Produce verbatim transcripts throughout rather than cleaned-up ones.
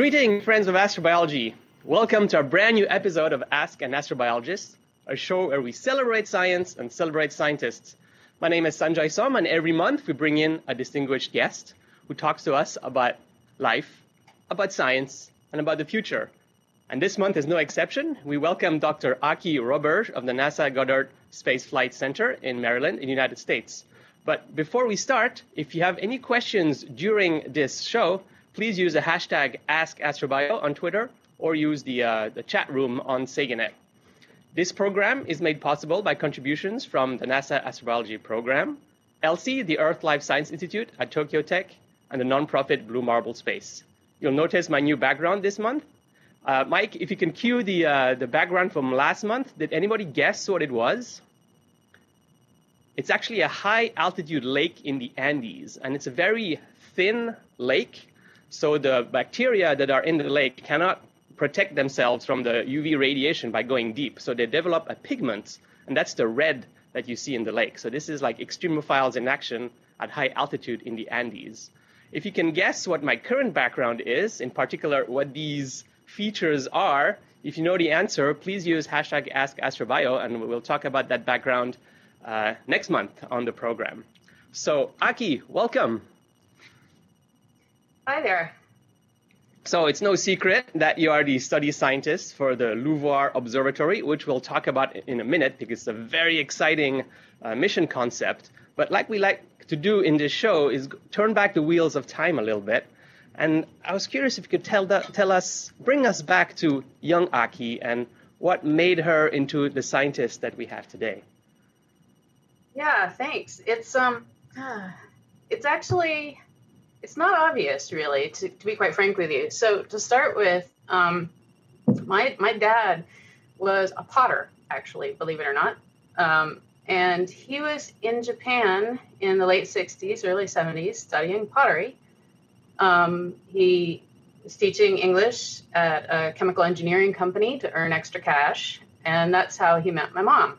Greetings, friends of astrobiology. Welcome to our brand new episode of Ask an Astrobiologist, a show where we celebrate science and celebrate scientists. My name is Sanjoy Som, and every month we bring in a distinguished guest who talks to us about life, about science, and about the future. And this month is no exception. We welcome Doctor Aki Roberge of the NASA Goddard Space Flight Center in Maryland in the United States. But before we start, if you have any questions during this show, please use the hashtag AskAstrobio on Twitter or use the, uh, the chat room on SAGANet. This program is made possible by contributions from the NASA Astrobiology Program, ELSI, the Earth Life Science Institute at Tokyo Tech, and the nonprofit Blue Marble Space. You'll notice my new background this month. Uh, Mike, if you can cue the, uh, the background from last month, did anybody guess what it was? It's actually a high-altitude lake in the Andes, and it's a very thin lake. So the bacteria that are in the lake cannot protect themselves from the U V radiation by going deep. So they develop a pigment, and that's the red that you see in the lake. So this is like extremophiles in action at high altitude in the Andes. If you can guess what my current background is, in particular what these features are, if you know the answer, please use hashtag AskAstrobio, and we'll talk about that background uh, next month on the program. So Aki, welcome. Hi there. So it's no secret that you are the study scientist for the Luvoir Observatory, which we'll talk about in a minute because it's a very exciting uh, mission concept. But like we like to do in this show is turn back the wheels of time a little bit. And I was curious if you could tell, that, tell us, bring us back to young Aki and what made her into the scientist that we have today. Yeah, thanks. It's, um, it's actually... It's not obvious, really, to, to be quite frank with you. So to start with, um, my my dad was a potter, actually, believe it or not. Um, and he was in Japan in the late sixties, early seventies, studying pottery. Um, he was teaching English at a chemical engineering company to earn extra cash. And that's how he met my mom,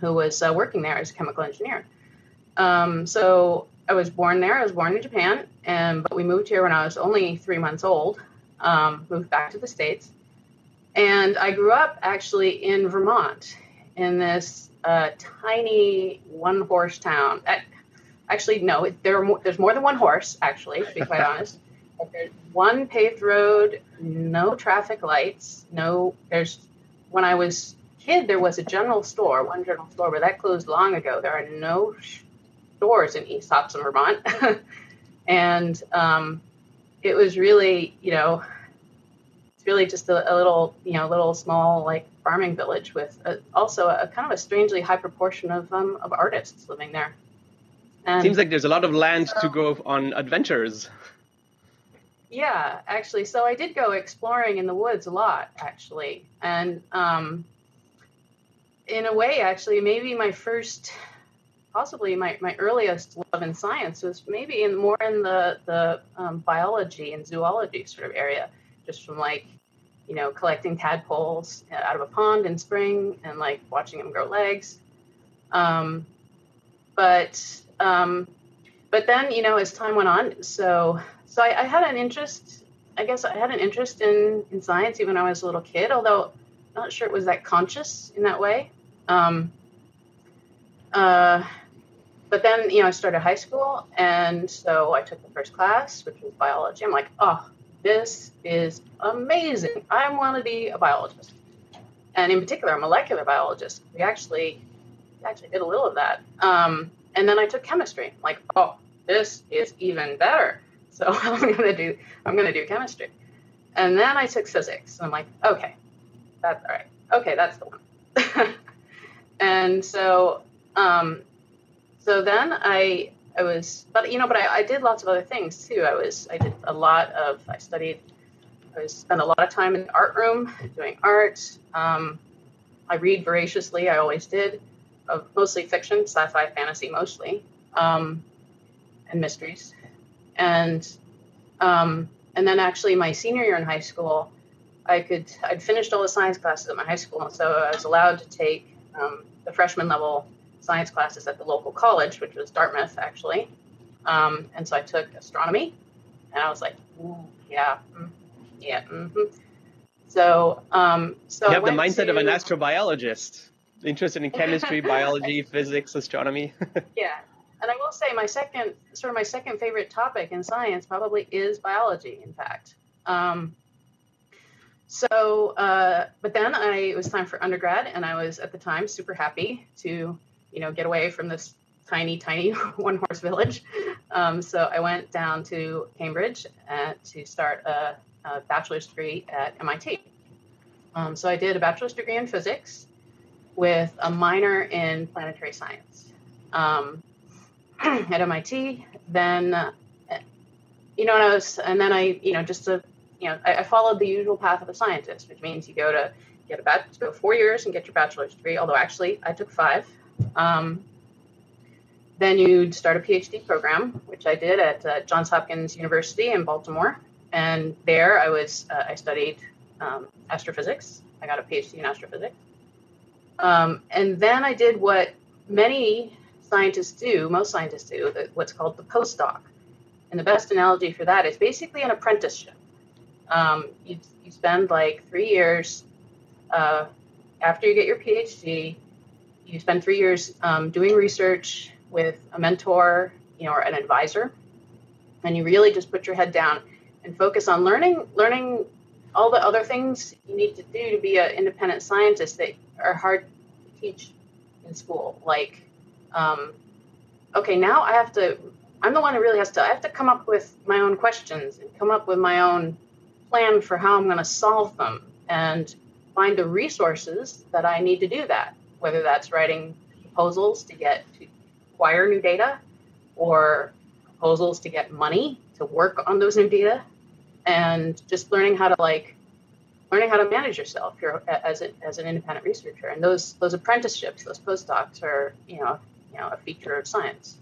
who was uh, working there as a chemical engineer. Um, so... I was born there. I was born in Japan, and but we moved here when I was only three months old, um, moved back to the States. And I grew up actually in Vermont in this uh, tiny one-horse town. I, actually, no, it, there are, there's more than one horse, actually, to be quite honest. But there's one paved road, no traffic lights, no, there's, when I was a kid, there was a general store, one general store, but that closed long ago. There are no sh- stores in East Hopson, Vermont. and um, it was really, you know, it's really just a, a little, you know, little small like farming village with a, also a kind of a strangely high proportion of um, of artists living there. And seems like there's a lot of land so, to go on adventures. Yeah, actually. So I did go exploring in the woods a lot, actually. And um, in a way, actually, maybe my first... Possibly my, my earliest love in science was maybe in more in the, the um, biology and zoology sort of area, just from like, you know, collecting tadpoles out of a pond in spring and like watching them grow legs. Um, but um, but then, you know, as time went on, so so I, I had an interest, I guess I had an interest in, in science even when I was a little kid, although I'm not sure it was that conscious in that way. Um, uh, But then, you know, I started high school, and so I took the first class, which was biology. I'm like, oh, this is amazing. I want to be a biologist. And in particular, a molecular biologist. We actually actually did a little of that. Um, and then I took chemistry. I'm like, oh, this is even better. So I'm going to do I'm going to do chemistry. And then I took physics. And I'm like, okay, that's all right. Okay, that's the one. and so... Um, So then I I was, but you know, but I, I did lots of other things too. I was, I did a lot of, I studied, I spent a lot of time in the art room doing art. Um, I read voraciously, I always did, of mostly fiction, sci-fi, fantasy mostly, um, and mysteries. And um, and then actually my senior year in high school, I could, I'd finished all the science classes at my high school, so I was allowed to take um, the freshman level science classes at the local college, which was Dartmouth, actually. Um, and so I took astronomy, and I was like, ooh, yeah, Yeah. Mm-hmm. So, um, so you have the mindset to... of an astrobiologist, interested in chemistry, biology, physics, astronomy. Yeah. And I will say my second, sort of my second favorite topic in science probably is biology, in fact. Um, so, uh, but then I, it was time for undergrad, and I was at the time super happy to, you know, get away from this tiny, tiny one horse village. Um, so I went down to Cambridge uh, to start a, a bachelor's degree at M I T. Um, so I did a bachelor's degree in physics with a minor in planetary science um, at M I T. Then, uh, you know, and I was, and then I, you know, just to, you know, I, I followed the usual path of a scientist, which means you go to get a bat, go four years and get your bachelor's degree. Although actually I took five. Um, then you'd start a PhD program, which I did at uh, Johns Hopkins University in Baltimore. And there I was, uh, I studied um, astrophysics. I got a PhD in astrophysics. Um, and then I did what many scientists do, most scientists do, what's called the postdoc. And the best analogy for that is basically an apprenticeship. Um, you, you spend like three years uh, after you get your PhD, you spend three years um, doing research with a mentor, you know, or an advisor, and you really just put your head down and focus on learning, learning all the other things you need to do to be an independent scientist that are hard to teach in school. Like, um, okay, now I have to, I'm the one who really has to, I have to come up with my own questions and come up with my own plan for how I'm going to solve them and find the resources that I need to do that, whether that's writing proposals to get to acquire new data or proposals to get money to work on those new data, and just learning how to like learning how to manage yourself here as a, as an independent researcher. And those those apprenticeships, those postdocs are, you know, you know, a feature of science.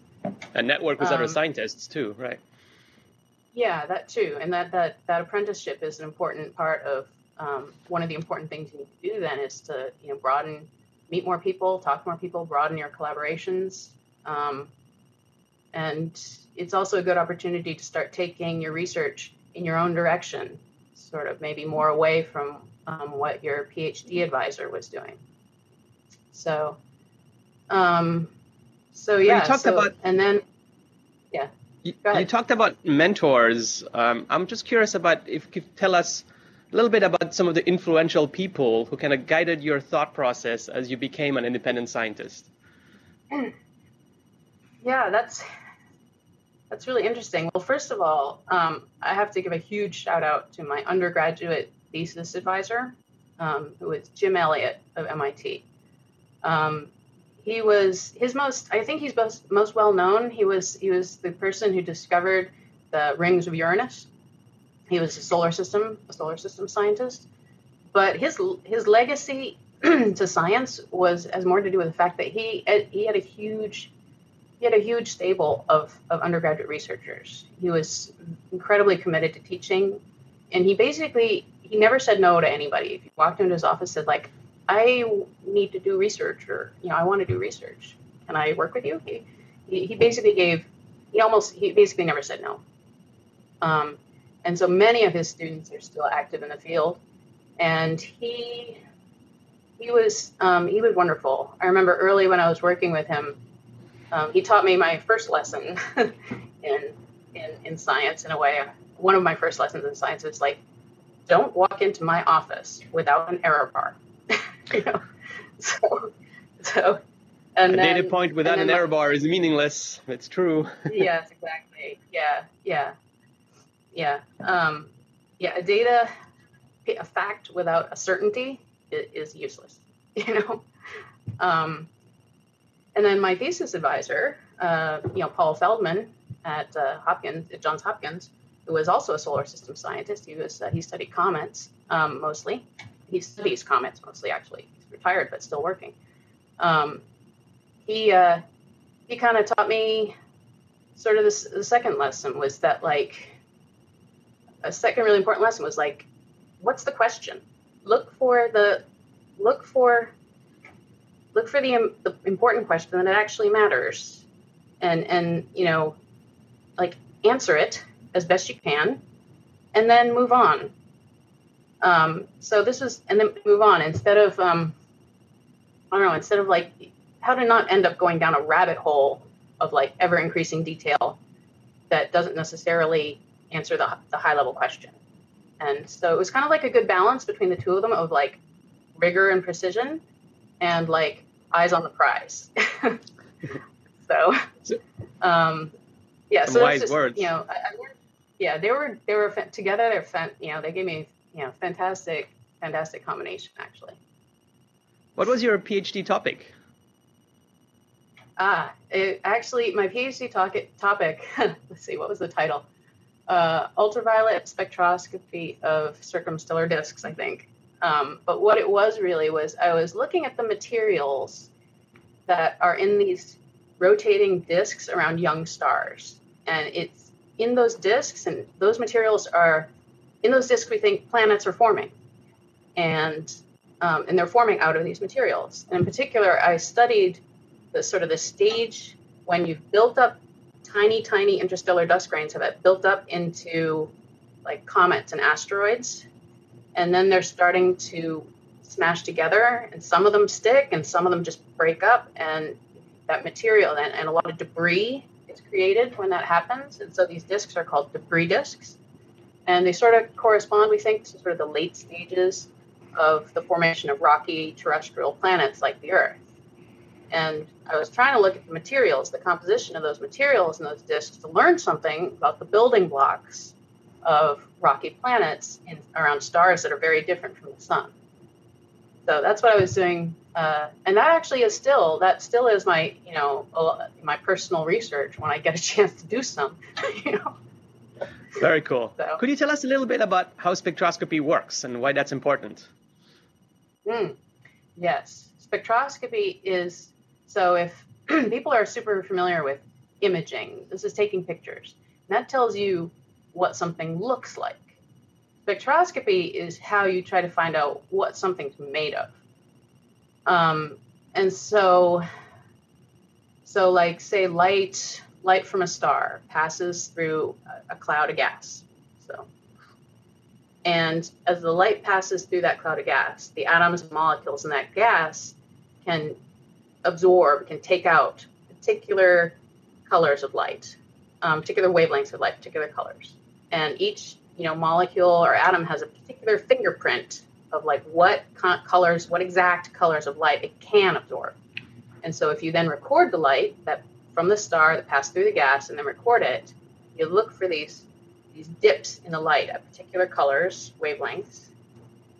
And network with um, other scientists too, right? Yeah, that too. And that that that apprenticeship is an important part of um, one of the important things you need to do then is to, you know, broaden, meet more people, talk to more people, broaden your collaborations. Um, and it's also a good opportunity to start taking your research in your own direction, sort of maybe more away from um, what your PhD advisor was doing. So, um, so yeah, you talked so, about, and then, yeah, you, go ahead. You talked about mentors. Um, I'm just curious about if you could tell us a little bit about some of the influential people who kind of guided your thought process as you became an independent scientist. Yeah, that's that's really interesting. Well, first of all, um, I have to give a huge shout out to my undergraduate thesis advisor, um, who is Jim Elliott of M I T. Um, he was his most, I think he's most, most well known. He was he was the person who discovered the rings of Uranus. He was a solar system, a solar system scientist, but his his legacy to science was has more to do with the fact that he he had a huge he had a huge stable of of undergraduate researchers. He was incredibly committed to teaching, and he basically he never said no to anybody. If you walked into his office, said like, "I need to do research," or, you know, "I want to do research. Can I work with you?" He he, he basically gave he almost he basically never said no. Um, And so many of his students are still active in the field, and he he was um, he was wonderful. I remember early when I was working with him, um, he taught me my first lesson in, in in science in a way. One of my first lessons in science was like, don't walk into my office without an error bar. You know, so so and a then, data point without an error bar is meaningless. It's true. Yes, exactly. Yeah, yeah. Yeah, um, yeah. A data, a fact without a certainty is useless, you know. Um, and then my thesis advisor, uh, you know, Paul Feldman at uh, Hopkins, at Johns Hopkins, who was also a solar system scientist. He was uh, he studied comets um, mostly. He studies comets mostly, actually. He's retired but still working. Um, he uh, he kind of taught me sort of this, the second lesson was that like. A second really important lesson was like, what's the question? Look for the, look for, look for the, um, the important question that actually matters, and and you know, like answer it as best you can, and then move on. Um, so this is, and then move on instead of, um, I don't know, instead of like how to not end up going down a rabbit hole of like ever increasing detail that doesn't necessarily answer the, the high level question. And so it was kind of like a good balance between the two of them of like rigor and precision and like eyes on the prize. so, um, yeah, Some so wise just, words. you know, I, I, yeah, they were, they were f- together. They're, f- you know, they gave me, you know, fantastic, fantastic combination actually. What was your PhD topic? Ah, it, actually, my PhD topic, topic let's see, what was the title? Uh, ultraviolet spectroscopy of circumstellar disks, I think. Um, but what it was really was I was looking at the materials that are in these rotating disks around young stars. And it's in those disks, and those materials are, in those disks we think planets are forming. And um, and they're forming out of these materials. And in particular, I studied the sort of the stage when you've built up tiny, tiny interstellar dust grains have it built up into like comets and asteroids. And then they're starting to smash together, and some of them stick and some of them just break up, and that material and, and a lot of debris is created when that happens. And so these disks are called debris disks, and they sort of correspond, we think, to sort of the late stages of the formation of rocky terrestrial planets like the Earth. And I was trying to look at the materials, the composition of those materials in those disks, to learn something about the building blocks of rocky planets in, around stars that are very different from the sun. So that's what I was doing. Uh, and that actually is still, that still is my, you know, uh, my personal research when I get a chance to do some, you know. Very cool. So. Could you tell us a little bit about how spectroscopy works and why that's important? Mm, yes. Spectroscopy is, so if people are super familiar with imaging, this is taking pictures. And that tells you what something looks like. Spectroscopy is how you try to find out what something's made of. Um, and so, so like say light, light from a star passes through a cloud of gas. So, and as the light passes through that cloud of gas, the atoms and molecules in that gas can absorb, can take out particular colors of light, um, particular wavelengths of light, particular colors. And each, you know, molecule or atom has a particular fingerprint of like what co- colors, what exact colors of light it can absorb. And so if you then record the light that from the star that passed through the gas and then record it, you look for these, these dips in the light at particular colors, wavelengths,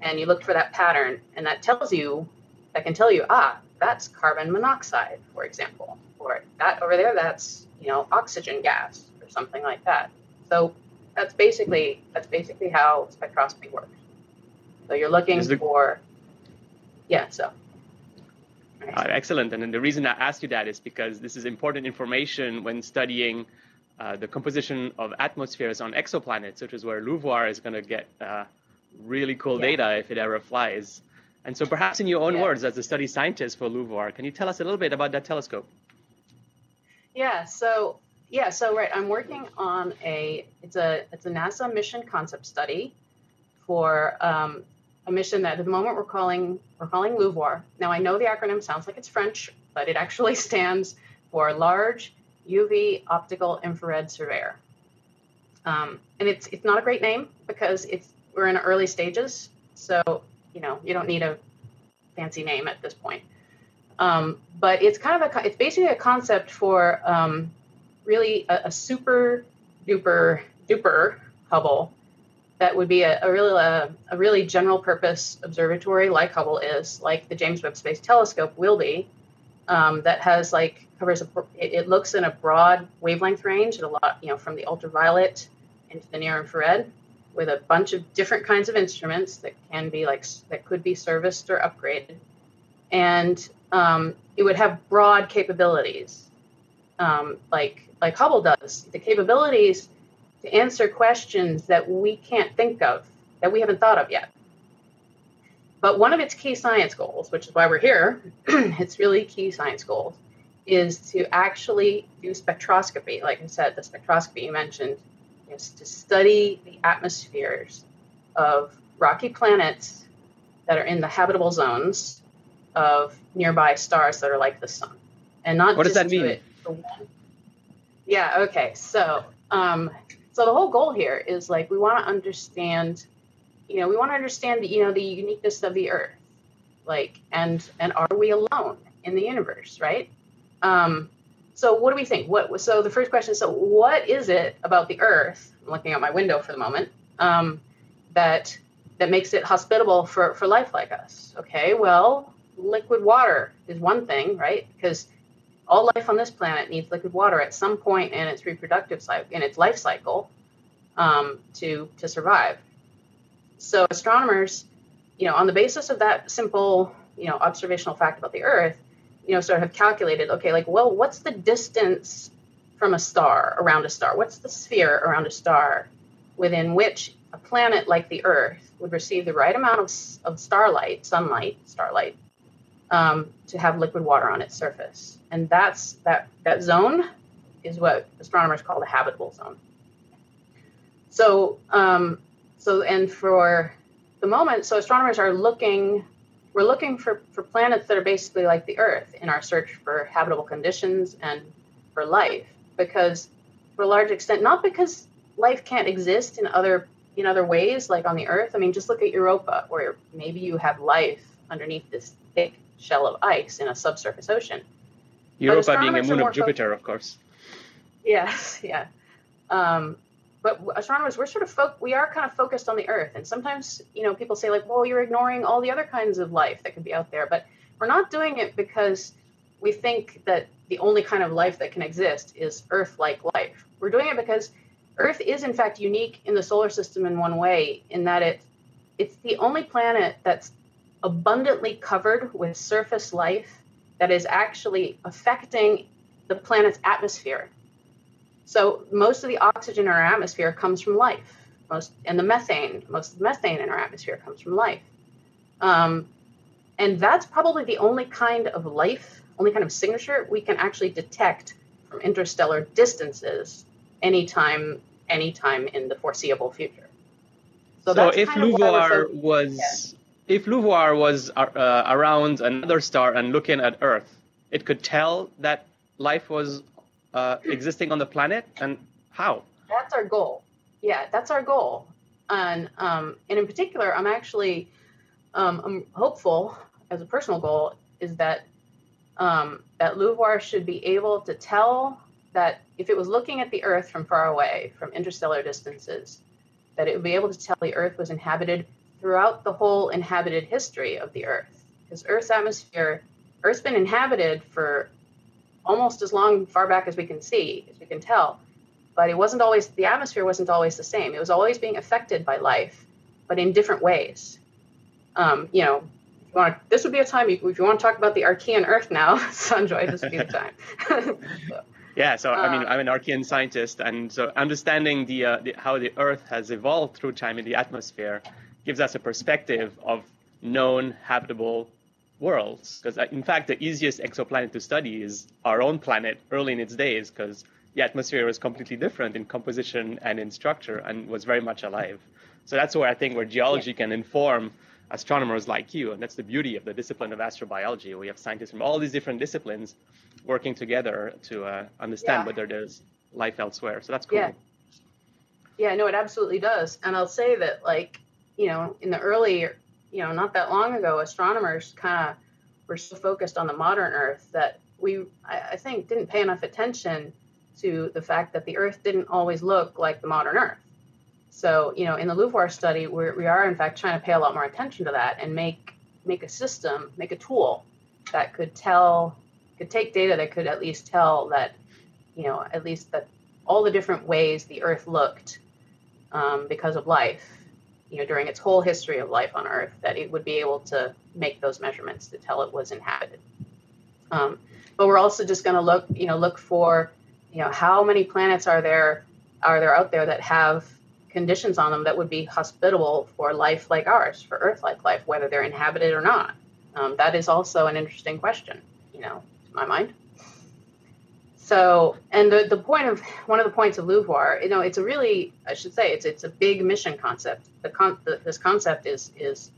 and you look for that pattern, and that tells you, that can tell you, ah, that's carbon monoxide, for example, or that over there, that's, you know, oxygen gas or something like that. So that's basically, that's basically how spectroscopy works. So you're looking the... for, yeah, so. Right. Uh, excellent. And then the reason I asked you that is because this is important information when studying uh, the composition of atmospheres on exoplanets, which is where Luvoir is going to get uh, really cool yeah. data if it ever flies. And so perhaps in your own yeah. words, as a study scientist for Luvoir, can you tell us a little bit about that telescope? Yeah, so, yeah, so right, I'm working on a, it's a it's a NASA mission concept study for um, a mission that at the moment we're calling, we're calling Luvoir. Now I know the acronym sounds like it's French, but it actually stands for Large U V Optical Infrared Surveyor. Um, and it's it's not a great name because it's we're in early stages, so you know, you don't need a fancy name at this point. Um, but it's kind of a, it's basically a concept for um, really a, a super duper duper Hubble that would be a, a really a, a really general purpose observatory like Hubble is, like the James Webb Space Telescope will be, um, that has like covers a, it, it looks in a broad wavelength range at a lot, you know, from the ultraviolet into the near infrared, with a bunch of different kinds of instruments that can be like, that could be serviced or upgraded. And um, it would have broad capabilities, um, like like Hubble does, the capabilities to answer questions that we can't think of, that we haven't thought of yet. But one of its key science goals, which is why we're here, it's really key science goals, is to actually do spectroscopy. Like I said, the spectroscopy you mentioned, is to study the atmospheres of rocky planets that are in the habitable zones of nearby stars that are like the sun. And not what just does that mean? It for one. Yeah, okay. So um, so the whole goal here is like we want to understand, you know, we want to understand, the, you know, the uniqueness of the Earth. Like, and and are we alone in the universe, right? Um, so what do we think? What so the first question is, so what is it about the Earth, I'm looking out my window for the moment, um, that that makes it hospitable for, for life like us? Okay, well, liquid water is one thing, right? Because all life on this planet needs liquid water at some point in its reproductive cycle, in its life cycle, um, to to survive. So astronomers, you know, on the basis of that simple, you know, observational fact about the Earth, you know, sort of have calculated, okay, like, well, what's the distance from a star, around a star? What's the sphere around a star within which a planet like the Earth would receive the right amount of, of starlight, sunlight, starlight, um, to have liquid water on its surface? And that's that that zone is what astronomers call the habitable zone. So, um, so and for the moment, so astronomers are looking, we're looking for, for planets that are basically like the Earth in our search for habitable conditions and for life, because to a large extent, not because life can't exist in other in other ways, like on the Earth. I mean, just look at Europa, where maybe you have life underneath this thick shell of ice in a subsurface ocean. Europa being a moon of Jupiter, of course. Yes, yeah. Um, But astronomers, we're sort of fo- we are kind of focused on the Earth, and sometimes, you know, people say like, "Well, you're ignoring all the other kinds of life that could be out there." But we're not doing it because we think that the only kind of life that can exist is Earth-like life. We're doing it because Earth is, in fact, unique in the solar system in one way, in that it it's the only planet that's abundantly covered with surface life that is actually affecting the planet's atmosphere. So most of the oxygen in our atmosphere comes from life. Most and the methane, most of the methane in our atmosphere comes from life. Um, and that's probably the only kind of life, only kind of signature we can actually detect from interstellar distances anytime, anytime in the foreseeable future. So, so that's if kind Luvoir of was, yeah. if Luvoir was uh, around another star and looking at Earth, it could tell that life was Uh, existing on the planet, and how? That's our goal. Yeah, that's our goal. And um, and in particular, I'm actually um, I'm hopeful, as a personal goal, is that um, that Luvoir should be able to tell that if it was looking at the Earth from far away, from interstellar distances, that it would be able to tell the Earth was inhabited throughout the whole inhabited history of the Earth. Because Earth's atmosphere, Earth's been inhabited for almost as long far back as we can see, as we can tell, but it wasn't always, the atmosphere wasn't always the same. It was always being affected by life, but in different ways. Um, you know, if you want to, this would be a time, if you want to talk about the Archean Earth now, Sanjoy, this would be the time. so, yeah, so I mean, um, I'm an Archean scientist, and so understanding the, uh, the how the Earth has evolved through time in the atmosphere gives us a perspective of known habitable worlds, because in fact the easiest exoplanet to study is our own planet early in its days, because the atmosphere was completely different in composition and in structure and was very much alive. So that's where I think where geology yeah. can inform astronomers like you, and that's the beauty of the discipline of astrobiology. We have scientists from all these different disciplines working together to uh, understand yeah. whether there's life elsewhere. So that's cool. Yeah. yeah, no, it absolutely does. And I'll say that, like, you know, in the early you know, not that long ago, astronomers kind of were so focused on the modern Earth that we, I, I think, didn't pay enough attention to the fact that the Earth didn't always look like the modern Earth. So, you know, in the Luvoir study, we're, we are, in fact, trying to pay a lot more attention to that and make make a system, make a tool that could tell, could take data that could at least tell that, you know, at least that all the different ways the Earth looked um, because of life, you know, during its whole history of life on Earth, that it would be able to make those measurements to tell it was inhabited. Um, but we're also just going to look, you know, look for, you know, how many planets are there, are there out there that have conditions on them that would be hospitable for life like ours, for Earth-like life, whether they're inhabited or not. Um, that is also an interesting question, you know, to my mind. So, and the, the point of, one of the points of Luvoir, you know, it's a really, I should say, it's it's a big mission concept. The, con, the This concept is, is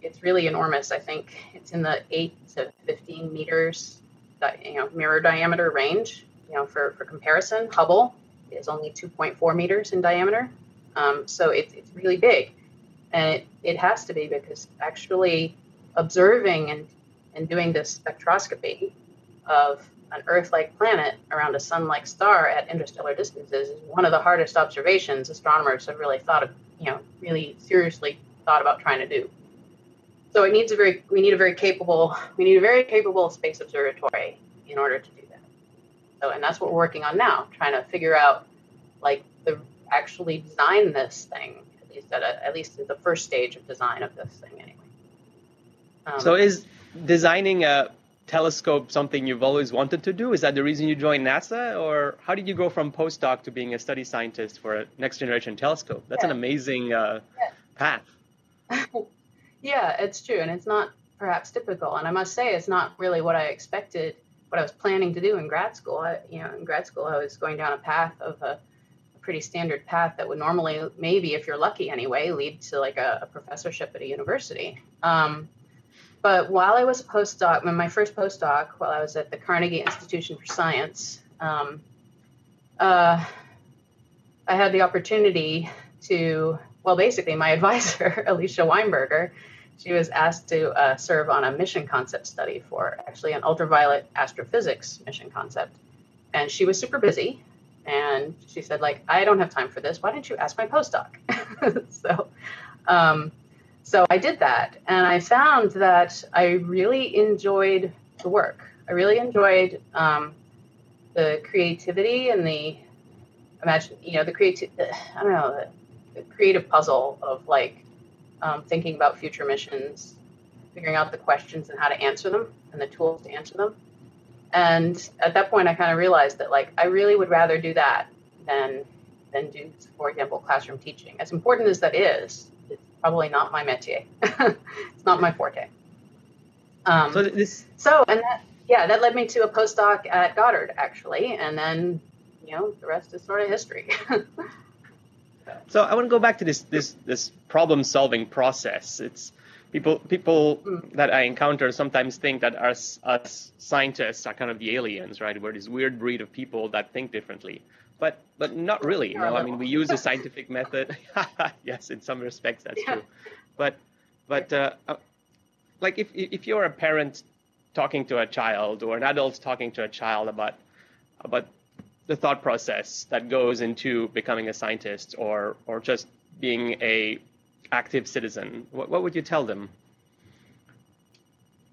it's really enormous. I think it's in the eight to fifteen meters, you know, mirror diameter range. You know, for, for comparison, Hubble is only two point four meters in diameter. Um, so it, it's really big. And it, it has to be, because actually observing and, and doing this spectroscopy of an Earth-like planet around a sun-like star at interstellar distances is one of the hardest observations astronomers have really thought of, you know, really seriously thought about trying to do. So it needs a very, we need a very capable, we need a very capable space observatory in order to do that. So, and that's what we're working on now, trying to figure out, like, the actually design this thing, at least at, a, at least at the first stage of design of this thing, anyway. Um, so is designing a telescope something you've always wanted to do? Is that the reason you joined NASA? Or how did you go from postdoc to being a study scientist for a next generation telescope? That's yeah. an amazing uh, yeah. path. Yeah, it's true. And it's not perhaps typical. And I must say, it's not really what I expected, what I was planning to do in grad school. I, you know, in grad school, I was going down a path of a, a pretty standard path that would normally, maybe if you're lucky anyway, lead to like a, a professorship at a university. Um, But while I was a postdoc, when my first postdoc, while I was at the Carnegie Institution for Science, um, uh, I had the opportunity to, well, basically my advisor, Alicia Weinberger, she was asked to uh, serve on a mission concept study for actually an ultraviolet astrophysics mission concept. And she was super busy. And she said, like, I don't have time for this. Why don't you ask my postdoc? so, um So I did that, and I found that I really enjoyed the work. I really enjoyed um, the creativity and the imagine, you know, the creative. I don't know, the, the creative puzzle of like um, thinking about future missions, figuring out the questions and how to answer them, and the tools to answer them. And at that point, I kind of realized that like I really would rather do that than than do, for example, classroom teaching. As important as that is, probably not my métier. It's not my forte. Um, so, this... so, and that, yeah, that led me to a postdoc at Goddard, actually. And then, you know, the rest is sort of history. So I want to go back to this, this, this problem-solving process. It's people, people mm. that I encounter sometimes think that us, us scientists are kind of the aliens, right? We're this weird breed of people that think differently. But but not really. You know, I mean, we use a scientific method. Yes, in some respects that's yeah. true. But but uh, like if if you're a parent talking to a child, or an adult talking to a child about about the thought process that goes into becoming a scientist or or just being a active citizen, what what would you tell them?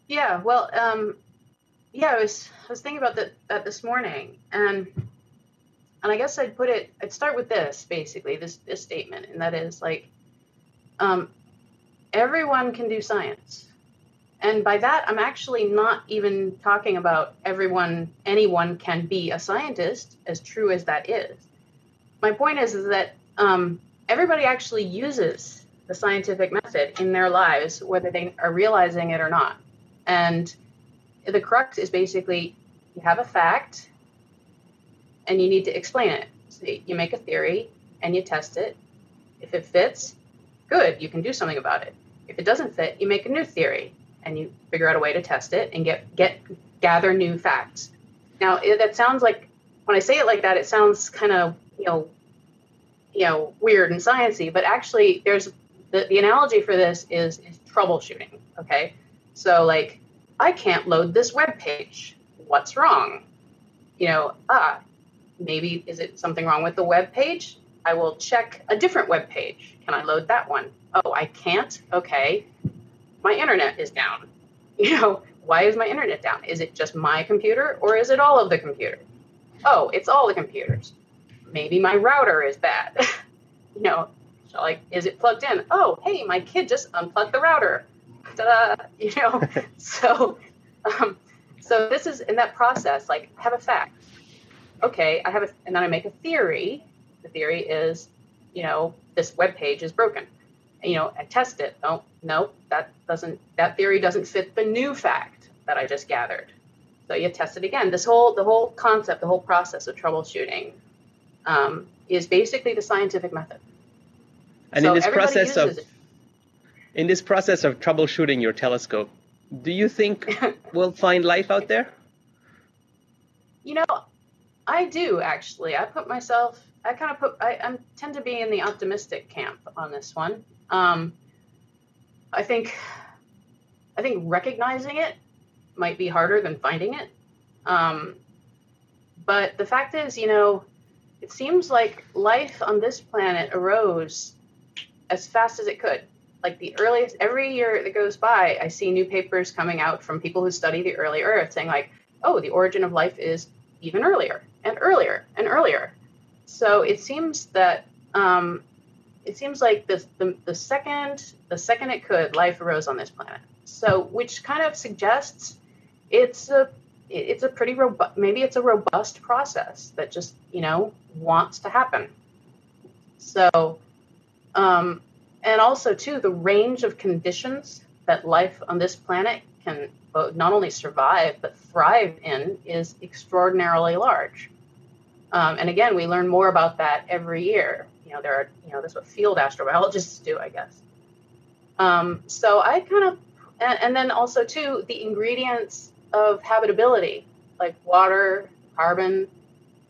Yeah. Well, um, yeah. I was I was thinking about that that this morning, and. And I guess I'd put it, I'd start with this, basically, this, this statement, and that is, like, um, everyone can do science. And by that, I'm actually not even talking about everyone, anyone can be a scientist, as true as that is. My point is, is that um, everybody actually uses the scientific method in their lives, whether they are realizing it or not. And the crux is basically, you have a fact, and you need to explain it. So you make a theory and you test it. If it fits, good, you can do something about it. If it doesn't fit, you make a new theory and you figure out a way to test it and get get gather new facts. Now, it, that sounds like, when I say it like that, it sounds kind of, you know, you know, weird and sciencey, but actually there's, the, the analogy for this is, is troubleshooting, okay? So like, I can't load this web page. What's wrong? You know, ah, maybe is it something wrong with the web page? I will check a different web page. Can I load that one? Oh, I can't. Okay, my internet is down. You know, why is my internet down? Is it just my computer or is it all of the computer? Oh, it's all the computers. Maybe my router is bad. You know, so like, is it plugged in? Oh, hey, my kid just unplugged the router. Ta-da! You know, so um, so this is in that process. Like, have a fact. Okay, I have a, and then I make a theory. The theory is, you know, this web page is broken. You know, I test it. Oh, no, that doesn't, that theory doesn't fit the new fact that I just gathered. So you test it again. This whole, the whole concept, the whole process of troubleshooting um, is basically the scientific method. And so in this process of, it. in this process of troubleshooting your telescope, do you think we'll find life out there? You know, I do actually. I put myself, I kind of put, I I'm, tend to be in the optimistic camp on this one. Um, I think, I think recognizing it might be harder than finding it. Um, but the fact is, you know, it seems like life on this planet arose as fast as it could. Like the earliest, every year that goes by, I see new papers coming out from people who study the early Earth saying like, oh, the origin of life is even earlier and earlier and earlier. So it seems that, um, it seems like the, the, the second, the second it could, life arose on this planet. So, which kind of suggests it's a, it's a pretty robust, maybe it's a robust process that just, you know, wants to happen. So, um, and also too, the range of conditions that life on this planet can not only survive, but thrive in is extraordinarily large. Um, and again, we learn more about that every year. You know, there are, you know, that's what field astrobiologists do, I guess. Um, so I kind of, And, and then also, too, the ingredients of habitability, like water, carbon,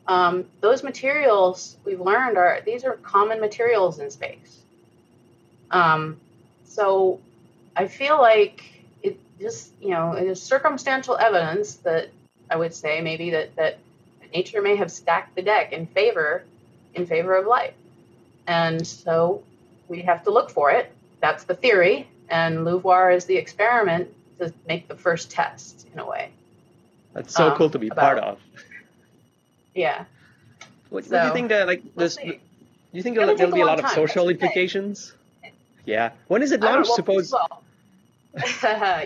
um, those materials we've learned are, these are common materials in space. Um, so I feel like it just, you know, it is circumstantial evidence that I would say maybe that, that nature may have stacked the deck in favor, in favor of life. And so we have to look for it. That's the theory. And Luvoir is the experiment to make the first test, in a way. That's so um, cool to be about. part of. Yeah. What, so, what do you think that, like, we'll this? Do you think there'll, there'll be a lot time. of social That's implications? Yeah. When is it launched? Suppose. Well,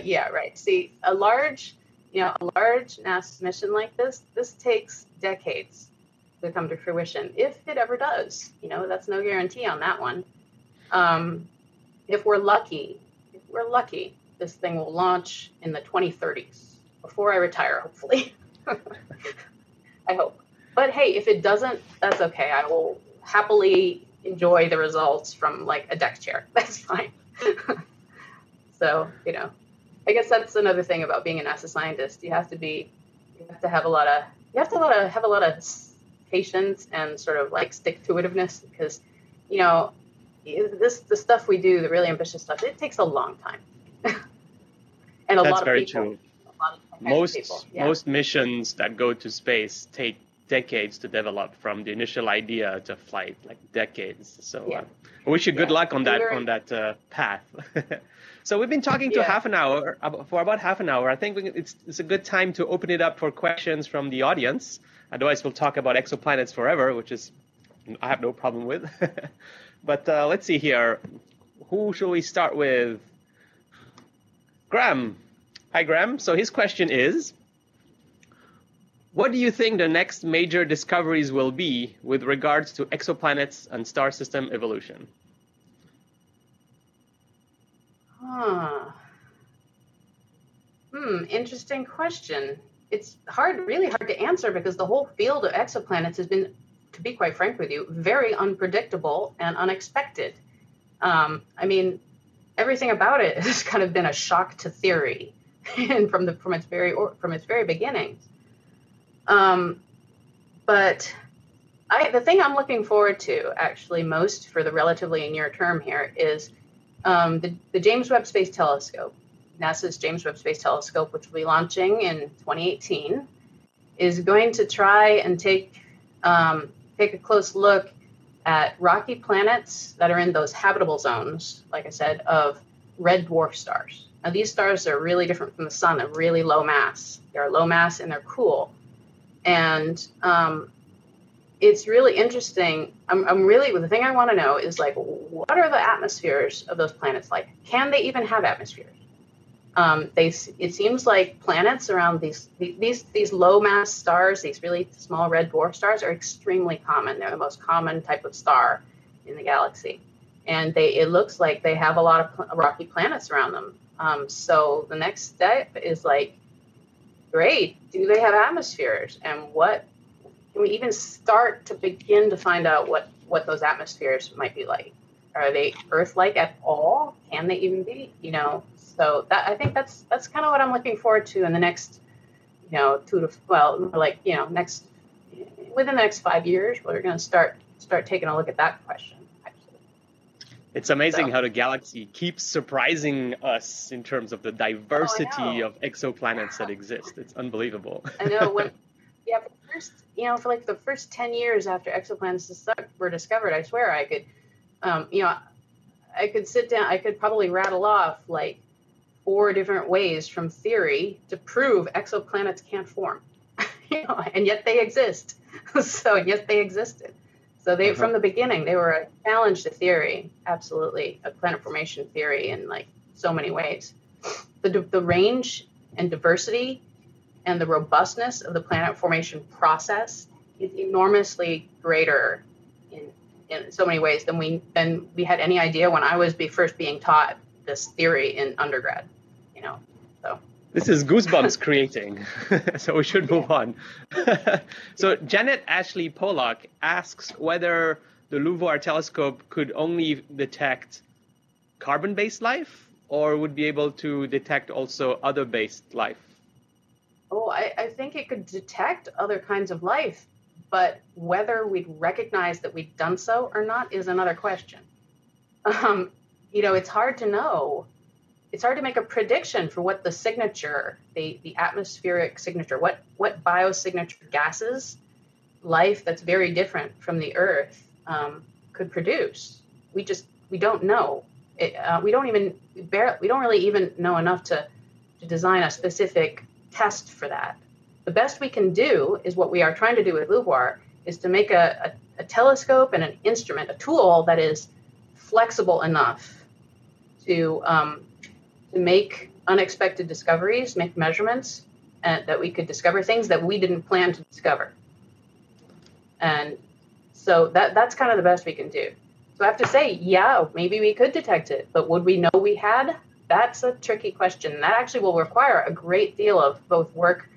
yeah. Right. See, a large, you know, a large NASA mission like this, this takes decades to come to fruition, if it ever does. You know, that's no guarantee on that one. Um, if we're lucky. We're lucky this thing will launch in the twenty thirties, before I retire, hopefully. I hope. But hey, if it doesn't, that's okay. I will happily enjoy the results from like a deck chair. That's fine. So, you know, I guess that's another thing about being a NASA scientist. You have to be, you have to have a lot of, you have to have a lot of, have a lot of patience and sort of like stick-to-itiveness because, you know, This the stuff we do, the really ambitious stuff, it takes a long time, and a That's lot of very people. True. A lot of most of people. Yeah. Most missions that go to space take decades to develop, from the initial idea to flight, like decades. So yeah. uh, I wish you good yeah. luck on that We're, on that uh, path. So we've been talking to yeah. half an hour for about half an hour. I think we, it's it's a good time to open it up for questions from the audience. Otherwise, we'll talk about exoplanets forever, which is I have no problem with. But uh, let's see here. Who shall we start with? Graham. Hi, Graham. So his question is, what do you think the next major discoveries will be with regards to exoplanets and star system evolution? Huh. Hmm, interesting question. It's hard, really hard to answer because the whole field of exoplanets has been, to be quite frank with you, very unpredictable and unexpected. Um, I mean, everything about it has kind of been a shock to theory, and from the from its very or, from its very beginnings. Um, but I, the thing I'm looking forward to actually most for the relatively near term here is um, the, the James Webb Space Telescope, NASA's James Webb Space Telescope, which will be launching in twenty eighteen, is going to try and take um, take a close look at rocky planets that are in those habitable zones, like I said, of red dwarf stars. Now, these stars are really different from the sun. They're really low mass. They're low mass and they're cool. And um, it's really interesting. I'm, I'm really, the thing I want to know is, like, what are the atmospheres of those planets like? Can they even have atmospheres? Um, they, it seems like planets around these, these, these low mass stars, these really small red dwarf stars, are extremely common. They're the most common type of star in the galaxy. And they, it looks like they have a lot of rocky planets around them. Um, so the next step is, like, great, do they have atmospheres? And what can we even start to begin to find out what, what those atmospheres might be like? Are they Earth-like at all? Can they even be? You know, so that, I think that's that's kind of what I'm looking forward to in the next, you know, two to well, like you know, next within the next five years, we're going to start start taking a look at that question. Actually, it's amazing so. how the galaxy keeps surprising us in terms of the diversity oh, of exoplanets yeah. that exist. It's unbelievable. I know. When, yeah, for the first, you know, for like the first ten years after exoplanets were discovered, I swear I could. Um, you know, I could sit down, I could probably rattle off like four different ways from theory to prove exoplanets can't form, you know, and yet they exist. So, and yet they existed. So they, uh-huh. from the beginning, they were a challenge to theory, absolutely, a planet formation theory in like so many ways. The, the range and diversity and the robustness of the planet formation process is enormously greater in in so many ways than we than we had any idea when I was be first being taught this theory in undergrad, you know, so. This is goosebumps creating, so we should move on. So Janet Ashley Pollock asks whether the Luvoir telescope could only detect carbon-based life or would be able to detect also other based life? Oh, I, I think it could detect other kinds of life. But whether we'd recognize that we'd done so or not is another question. Um, you know, it's hard to know. It's hard to make a prediction for what the signature, the, the atmospheric signature, what, what biosignature gases, life that's very different from the Earth um, could produce. We just, we don't know. It, uh, we don't even, we, barely, we don't really even know enough to, to design a specific test for that. The best we can do is what we are trying to do with Luvoir is to make a, a, a telescope and an instrument, a tool that is flexible enough to, um, to make unexpected discoveries, make measurements, and that we could discover things that we didn't plan to discover. And so that that's kind of the best we can do. So I have to say, yeah, maybe we could detect it, but would we know we had? That's a tricky question. That actually will require a great deal of both work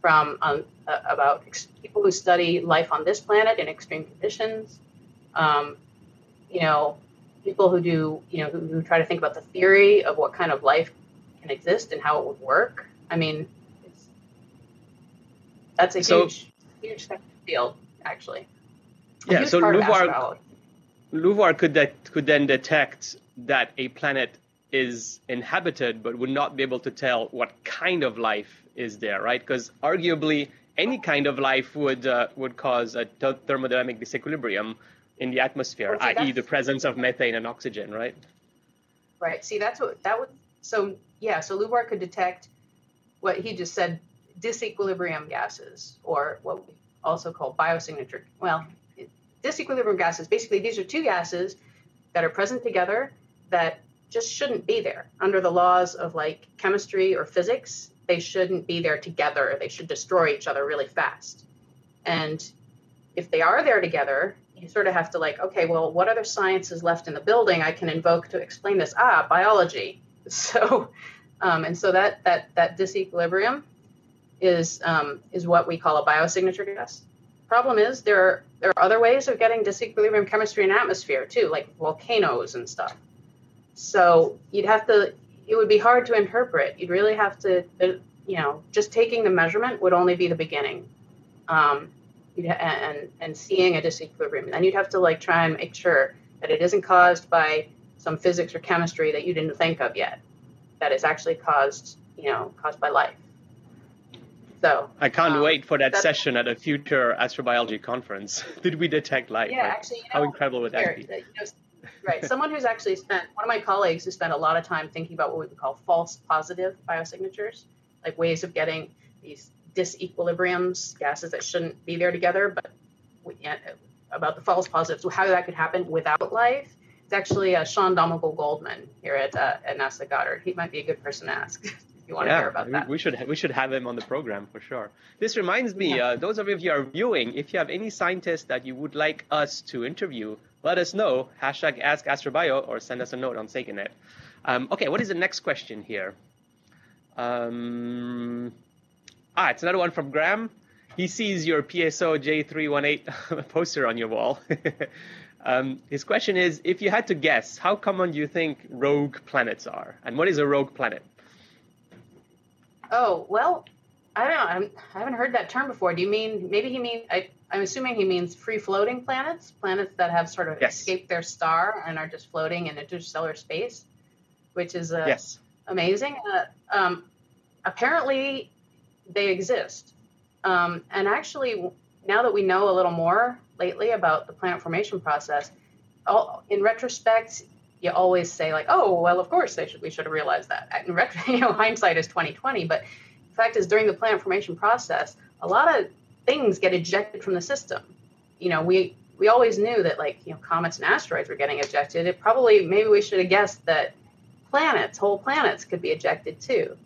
from um, uh, about ex- people who study life on this planet in extreme conditions, um, you know, people who do, you know, who, who try to think about the theory of what kind of life can exist and how it would work. I mean, it's, that's a so, huge, huge field, actually. A yeah, so Luvoir, Luvoir could that could then detect that a planet is inhabited, but would not be able to tell what kind of life is there, right? Because arguably any kind of life would uh, would cause a th- thermodynamic disequilibrium in the atmosphere, well, see, i e the presence of methane and oxygen, right? Right. See, that's what that would. So yeah, so Luvoir could detect what he just said, disequilibrium gases, or what we also call biosignature. Well, disequilibrium gases. Basically, these are two gases that are present together that just shouldn't be there under the laws of like chemistry or physics. They shouldn't be there together. They should destroy each other really fast. And if they are there together, you sort of have to like, okay, well, what other science is left in the building I can invoke to explain this? Ah, biology. So, um, and so that that that disequilibrium is um, is what we call a biosignature gas. Problem is there are, there are other ways of getting disequilibrium chemistry in atmosphere too, like volcanoes and stuff. So you'd have to, it would be hard to interpret. You'd really have to, you know, just taking the measurement would only be the beginning, um, you'd ha- and and seeing a disequilibrium. Then you'd have to like try and make sure that it isn't caused by some physics or chemistry that you didn't think of yet, that it's actually caused, you know, caused by life. So I can't um, wait for that session at a future astrobiology conference. Did we detect life? Yeah, right? Actually, you know, how incredible would that be? That, you know, right. Someone who's actually spent, one of my colleagues who spent a lot of time thinking about what we would call false positive biosignatures, like ways of getting these disequilibriums, gases that shouldn't be there together, but we, yeah, about the false positives, how that could happen without life. It's actually uh, Sean Domagal-Goldman here at, uh, at NASA Goddard. He might be a good person to ask if you want yeah, to hear about that. We should, ha- we should have him on the program for sure. This reminds me, yeah. uh, those of you who are viewing, if you have any scientists that you would like us to interview, let us know, hashtag AskAstrobio, or send us a note on SAGANet. Um, okay, what is the next question here? Um, Ah, it's another one from Graham. He sees your P S O J three one eight poster on your wall. um, his question is, if you had to guess, how common do you think rogue planets are? And what is a rogue planet? Oh, well, I don't know. I'm, I haven't heard that term before. Do you mean, maybe he means, I'm assuming he means free-floating planets, planets that have sort of yes. escaped their star and are just floating in interstellar space, which is uh, yes. amazing. Uh, um, apparently, they exist. Um, and actually, now that we know a little more lately about the planet formation process, all, in retrospect, you always say like, oh, well, of course, they should, we should have realized that. In ret- you know, hindsight is twenty twenty, but the fact is during the planet formation process, a lot of things get ejected from the system. You know, we, we always knew that like, you know, comets and asteroids were getting ejected. It probably, maybe we should have guessed that planets, whole planets could be ejected too.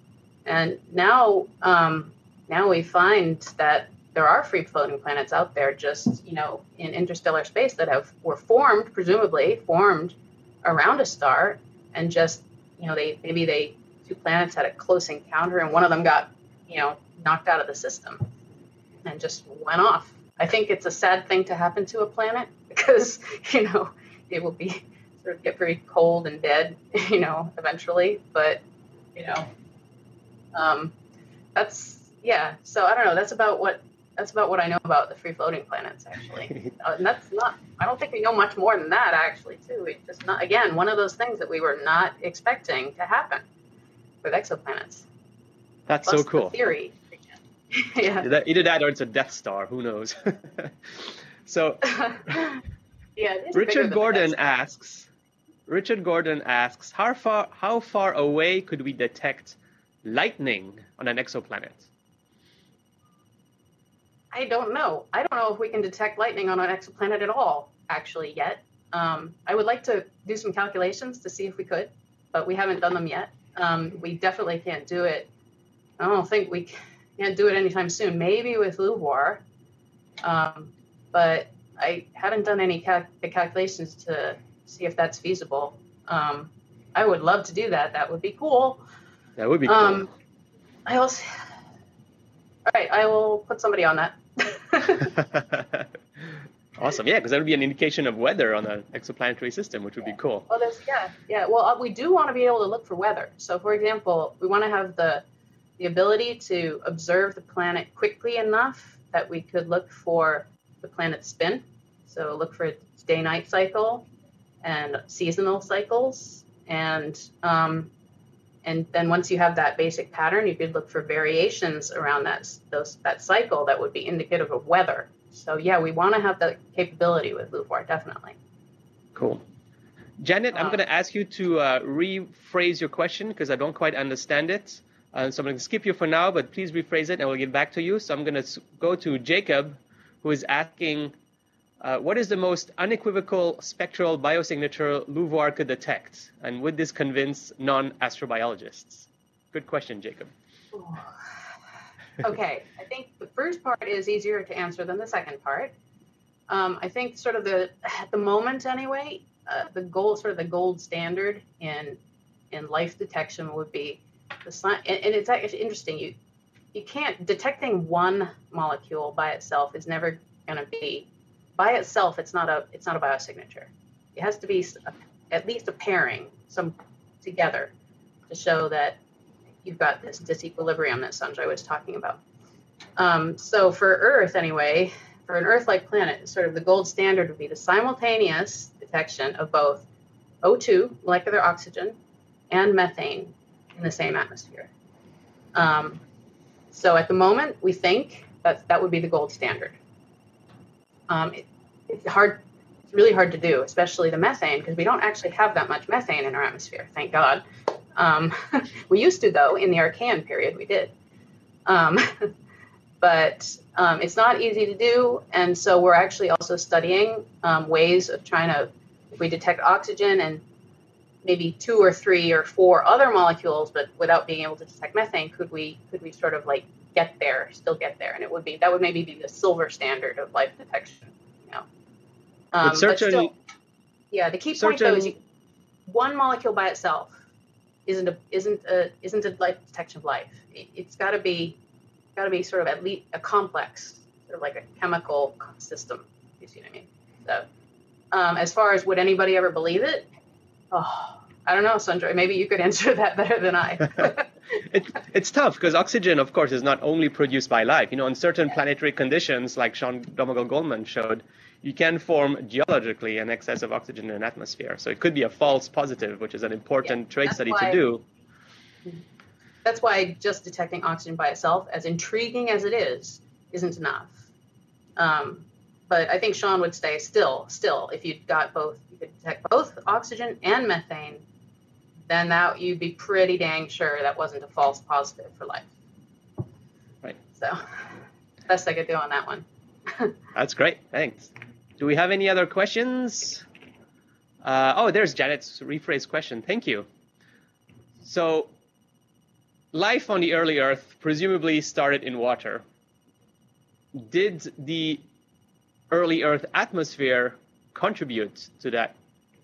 And now, um, Now we find that there are free-floating planets out there just, you know, in interstellar space that have were formed, presumably formed around a star, and just, you know, they maybe they two planets had a close encounter and one of them got, you know, knocked out of the system and just went off. I think it's a sad thing to happen to a planet because, you know, it will be sort of get very cold and dead, you know, eventually. But, you know, um, that's... Yeah, so I don't know. That's about what that's about what I know about the free floating planets, actually. And that's not. I don't think we know much more than that, actually. Too. It's just not. Again, one of those things that we were not expecting to happen with exoplanets. That's Plus so cool. The theory. Yeah. Either that or it's a Death Star. Who knows? So. Yeah. Richard Gordon asks. Richard Gordon asks, how far how far away could we detect lightning on an exoplanet? I don't know. I don't know if we can detect lightning on an exoplanet at all, actually, yet. Um, I would like to do some calculations to see if we could, but we haven't done them yet. Um, we definitely can't do it. I don't think we can't do it anytime soon. Maybe with Luvoir, um, but I haven't done any cal- the calculations to see if that's feasible. Um, I would love to do that. That would be cool. That would be cool. Um, I also. All right, I will put somebody on that. Awesome, yeah, because that would be an indication of weather on an exoplanetary system, which would yeah. be cool. Well, there's, yeah, yeah. Well, uh, we do want to be able to look for weather. So, for example, we want to have the the ability to observe the planet quickly enough that we could look for the planet's spin. So, look for its day-night cycle and seasonal cycles, and um, and then once you have that basic pattern, you could look for variations around that those that cycle that would be indicative of weather. So yeah, we want to have that capability with Luvoir, definitely. Cool. Janet, um, I'm going to ask you to uh, rephrase your question because I don't quite understand it. Uh, so I'm going to skip you for now, but please rephrase it and we'll get back to you. So I'm going to go to Jacob, who is asking, uh, what is the most unequivocal spectral biosignature Luvoir could detect? And would this convince non-astrobiologists? Good question, Jacob. Okay, I think the first part is easier to answer than the second part. Um, I think sort of the, at the moment anyway, uh, the goal, sort of the gold standard in in life detection would be, the sign, and, and it's actually interesting, you, you can't, detecting one molecule by itself is never gonna be, by itself, it's not a it's not a biosignature. It has to be a, at least a pairing, some together, to show that you've got this disequilibrium that Sanjoy was talking about. Um, so for Earth, anyway, for an Earth-like planet, sort of the gold standard would be the simultaneous detection of both O two, molecular oxygen, and methane in the same atmosphere. Um, so at the moment, we think that that would be the gold standard. Um, it, it's hard, it's really hard to do, especially the methane, because we don't actually have that much methane in our atmosphere, thank God. Um, we used to, though, in the Archean period, we did. Um, but um, it's not easy to do, and so we're actually also studying um, ways of trying to, if we detect oxygen and maybe two or three or four other molecules, but without being able to detect methane, could we, could we sort of like get there, still get there, and it would be that would maybe be the silver standard of life detection. You know, um, but but still, yeah. The key point though is you, one molecule by itself isn't a isn't a isn't a life detection of life. It, it's got to be got to be sort of at least a complex, sort of like a chemical system. You see what I mean? So um, as far as would anybody ever believe it? Oh, I don't know, Sanjoy. Maybe you could answer that better than I. It, it's tough because oxygen, of course, is not only produced by life. You know, in certain planetary conditions, like Sean Domagal-Goldman showed, you can form geologically an excess of oxygen in an atmosphere. So it could be a false positive, which is an important yeah, trait study why, to do. That's why just detecting oxygen by itself, as intriguing as it is, isn't enough. Um, but I think Sean would say still, still, if you got both, you could detect both oxygen and methane, then that you'd be pretty dang sure that wasn't a false positive for life. Right. So best I could do on that one. That's great. Thanks. Do we have any other questions? Uh, oh, there's Janet's rephrase question. Thank you. So life on the early Earth presumably started in water. Did the early Earth atmosphere contribute to that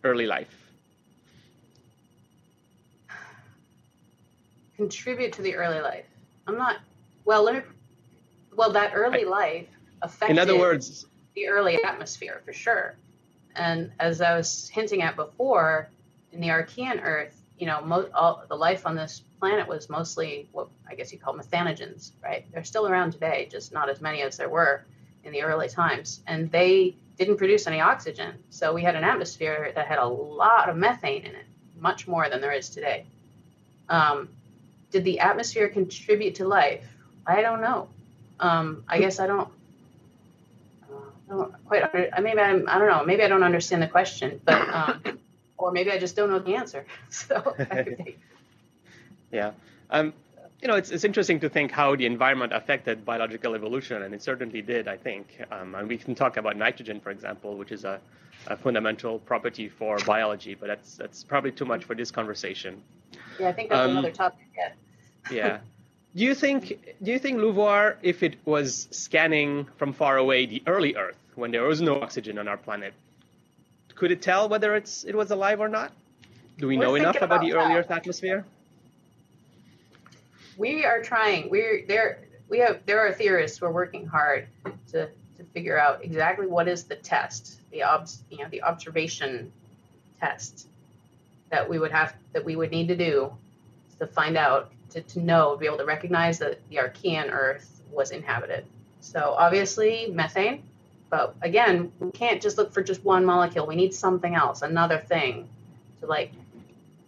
early life? Contribute to the early life. I'm not, well, let me, well, that early I, life affected, in other words, the early atmosphere for sure. And as I was hinting at before, in the Archean Earth, you know, mo all the life on this planet was mostly what I guess you call methanogens, right? They're still around today, just not as many as there were in the early times. And they didn't produce any oxygen. So we had an atmosphere that had a lot of methane in it, much more than there is today. Um, Did the atmosphere contribute to life? I don't know. Um, I guess I don't, I don't quite, I maybe I'm, I don't know. Maybe I don't understand the question, but, um, or maybe I just don't know the answer. So, I think. Yeah. Um, you know, it's, it's interesting to think how the environment affected biological evolution, and it certainly did, I think. Um, and we can talk about nitrogen, for example, which is a, a fundamental property for biology, but that's, that's probably too much for this conversation. Yeah, I think that's um, another topic. Yeah. Yeah. Do you think do you think Luvoir, if it was scanning from far away the early Earth when there was no oxygen on our planet, could it tell whether it's it was alive or not? Do we We're know enough about, about the early that. Earth atmosphere? We are trying. We're there. We have there are theorists who are working hard to to figure out exactly what is the test, the obs, you know, the observation test that we would have that we would need to do to find out, to, to know, to be able to recognize that the Archean Earth was inhabited. So obviously methane, but again, we can't just look for just one molecule. We need something else, another thing to like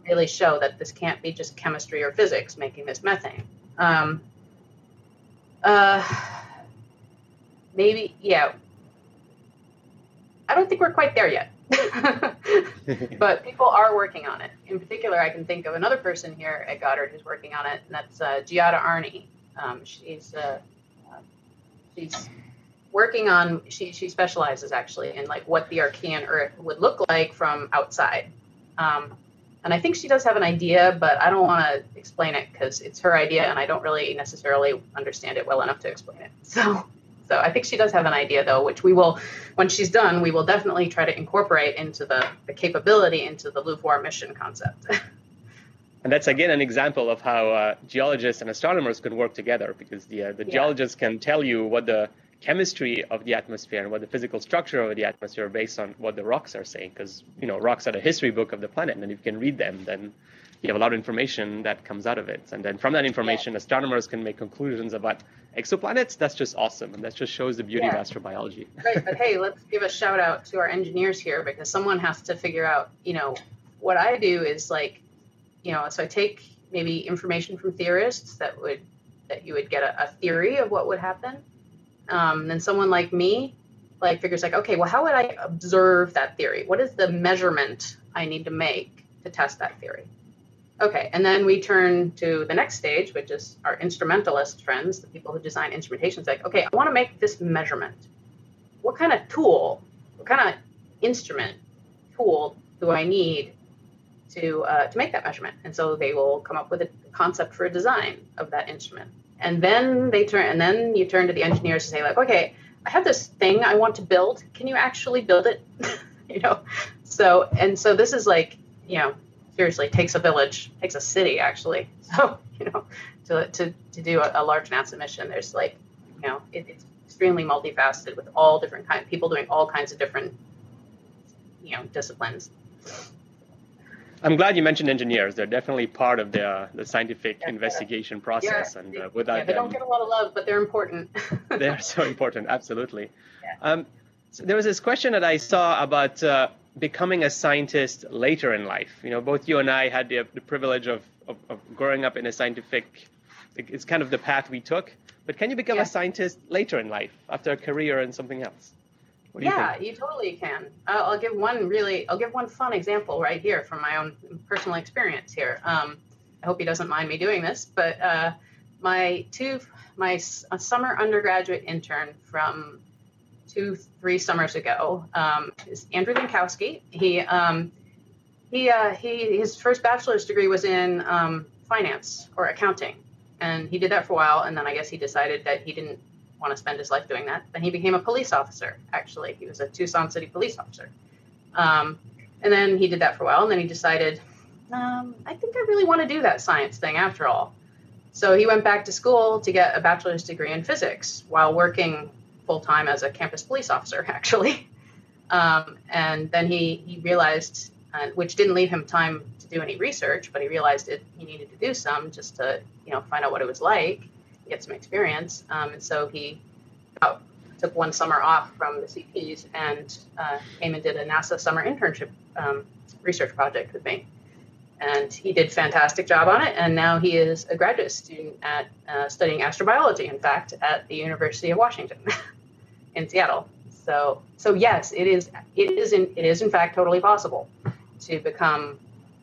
really show that this can't be just chemistry or physics making this methane. Um, uh, maybe, yeah. I don't think we're quite there yet. But people are working on it. In particular, I can think of another person here at Goddard who's working on it, and that's uh, Giada Arney. Um, she's uh, uh, she's working on. She she specializes actually in like what the Archean Earth would look like from outside. Um, and I think she does have an idea, but I don't want to explain it because it's her idea, and I don't really necessarily understand it well enough to explain it. So. So I think she does have an idea, though, which we will, when she's done, we will definitely try to incorporate into the, the capability, into the Luvoir mission concept. And that's, again, an example of how uh, geologists and astronomers can work together, because the, uh, the yeah. geologists can tell you what the chemistry of the atmosphere and what the physical structure of the atmosphere based on what the rocks are saying, because, you know, rocks are the history book of the planet, and if you can read them, then you have a lot of information that comes out of it. And then from that information, yeah. astronomers can make conclusions about exoplanets. That's just awesome. And that just shows the beauty yeah. of astrobiology. Right. But hey, let's give a shout out to our engineers here, because someone has to figure out, you know, what I do is like, you know, so I take maybe information from theorists that would, that you would get a, a theory of what would happen. Um, then someone like me, like figures like, okay, well, how would I observe that theory? What is the measurement I need to make to test that theory? Okay, and then we turn to the next stage, which is our instrumentalist friends, the people who design instrumentations, like, okay, I want to make this measurement. What kind of tool, what kind of instrument tool do I need to, uh, to make that measurement? And so they will come up with a concept for a design of that instrument. And then they turn, and then you turn to the engineers and say, like, okay, I have this thing I want to build. Can you actually build it? You know, so, and so this is like, you know, seriously takes a village, takes a city actually. So, you know, to to, to do a, a large NASA mission, there's like, you know, it, it's extremely multifaceted with all different kinds, people doing all kinds of different, you know, disciplines. I'm glad you mentioned engineers. They're definitely part of the uh, the scientific yeah, investigation yeah. process, yeah, and uh, without yeah, they them, don't get a lot of love, but they're important. They're so important, absolutely. Yeah. Um, so there was this question that I saw about uh, becoming a scientist later in life. You know, both you and I had the, the privilege of, of of growing up in a scientific. It's kind of the path we took. But can you become yeah. a scientist later in life after a career in something else? What do you yeah, think? You totally can. Uh, I'll give one really, I'll give one fun example right here from my own personal experience here. Um, I hope he doesn't mind me doing this, but uh, my two, my a summer undergraduate intern from two, three summers ago um, is Andrew Lenkowski. He, um, he, uh, he, his first bachelor's degree was in um, finance or accounting, and he did that for a while, and then I guess he decided that he didn't want to spend his life doing that. Then he became a police officer, actually. He was a Tucson City police officer. Um, and then he did that for a while, and then he decided, um, I think I really want to do that science thing after all. So he went back to school to get a bachelor's degree in physics while working full-time as a campus police officer, actually. Um, and then he, he realized, uh, which didn't leave him time to do any research, but he realized it, he needed to do some just to, you know, find out what it was like, get some experience, um, and so he out, took one summer off from the C Ps and uh, came and did a NASA summer internship um, research project with me, and he did a fantastic job on it, and now he is a graduate student at uh, studying astrobiology, in fact, at the University of Washington in Seattle. So, so yes, it is, it is, in, it is in fact totally possible to become,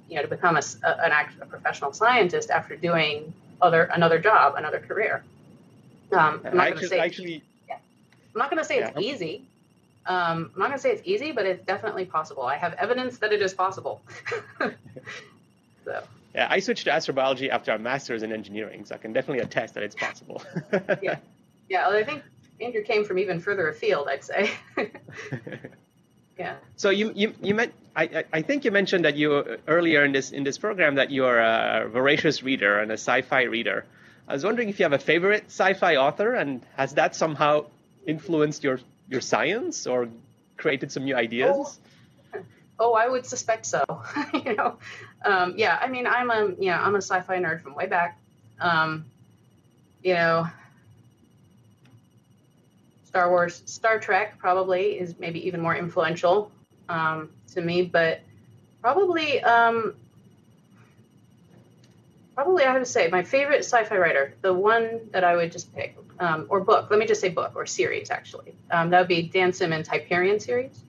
you know, to become a, a, an act, a professional scientist after doing other another job, another career. Um, I'm not going to say actually, yeah. I'm not going to say yeah. it's easy. Um, I'm not going to say it's easy, but it's definitely possible. I have evidence that it is possible. So. Yeah, I switched to astrobiology after a master's in engineering, so I can definitely attest that it's possible. yeah, yeah. Well, I think Andrew came from even further afield, I'd say. Yeah. So you you you meant I I think you mentioned that you earlier in this in this program that you are a voracious reader and a sci-fi reader. I was wondering if you have a favorite sci-fi author, and has that somehow influenced your your science or created some new ideas? Oh, oh I would suspect so. You know, um, yeah. I mean, I'm a yeah I'm a sci-fi nerd from way back. Um, you know. Star Wars, Star Trek probably is maybe even more influential um, to me, but probably, um, probably I have to say my favorite sci-fi writer, the one that I would just pick, um, or book, let me just say book or series actually, um, that would be Dan Simmons' Hyperion series,